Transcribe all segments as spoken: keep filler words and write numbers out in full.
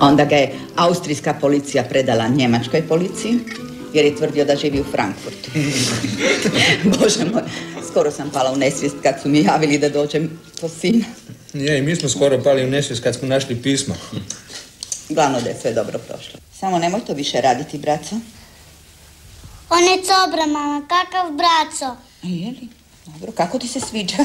Onda ga je austrijska policija predala njemačkoj policiji, jer je tvrdio da živi u Frankfurtu. Bože moj, skoro sam pala u nesvijest kad su mi javili da dođem po sina. Ja, i mi smo skoro pali u nesvijest kad smo našli pismo. Glavno da je sve dobro prošlo. Samo nemoj to više raditi, braco. On je cobra, mama, kakav braco. A je li? Dobro, kako ti se sviđa?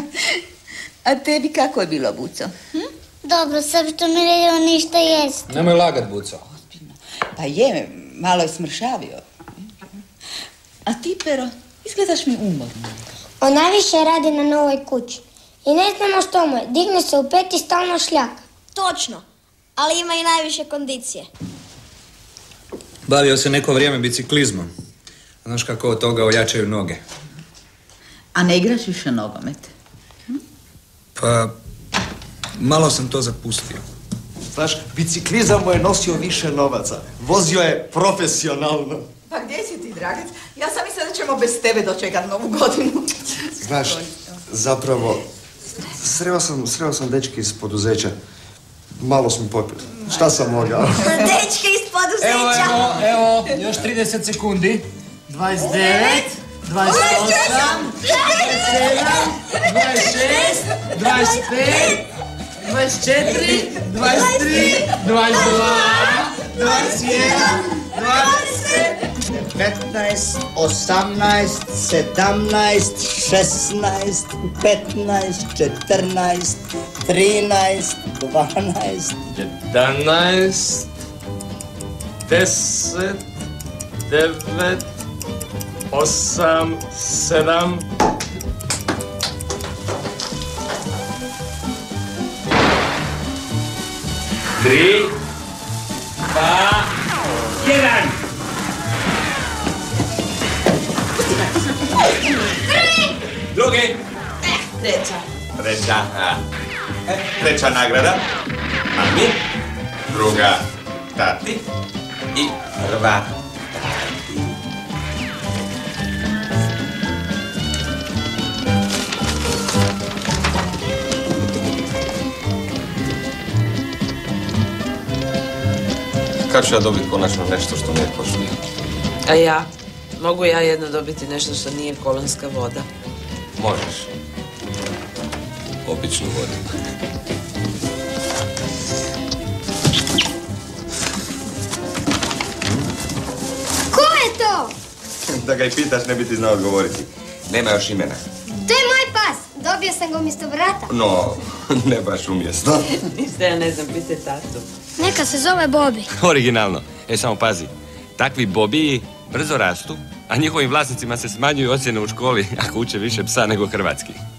A tebi kako je bilo, Buco? Hm? Dobro, sam što mi redio ništa jesti. Nemoj lagat, Buco. Ozbiljno. Pa je, malo je smršavio. A ti, Pero, izgledaš mi umorno. On najviše radi na novoj kući. I ne znamo što mu je. Digne se u pet i stalno šljaka. Točno, ali ima i najviše kondicije. Bavio se neko vrijeme biciklizmom. Znaš kako od toga ojačaju noge. A ne igraš više nogomet? Hm? Pa... Malo sam to zapustio. Znaš, biciklizam mu je nosio više novaca. Vozio je profesionalno. Pa gdje si ti, Dragec? Ja sam mislila da ćemo bez tebe dočekati novu godinu. Znaš, zapravo, sreo sam, sreo sam dečki iz poduzeća. Malo smo popili. Šta sam mogao? Dečki iz poduzeća! Evo, evo, evo, još trideset sekundi. dvadeset jedan, dvadeset šest, dvadeset pet, dvadeset četiri, dvadeset, dvadeset jedan, dvadeset, petnaest, osamnaest, sedamnaest, trinaest, dvanaest, jedanaest, deset, devet, osam, sedam. Tri, dva, jedan! Prvi! Drugi! Treća. Treća, a. Treća nagrada. A mi? Druga tati. I prva tati. Kako ću ja dobiti konačno nešto što nije košljivo? A ja? Mogu ja jedno dobiti nešto što nije kolonska voda? Možeš. Običnu vodu. Ko je to? Da ga i pitaš, ne bi ti znao odgovoriti. Nema još imena. To je moj pas! Dobio sam ga umjesto brata. No, ne baš umjesto. Ništa, ja ne znam, pitaj tatu. Neka se zove Bobi. Originalno. E, samo pazi. Takvi Bobiji brzo rastu, a njihovim vlasnicima se smanjuju ocjene u školi ako uče više psa nego hrvatski.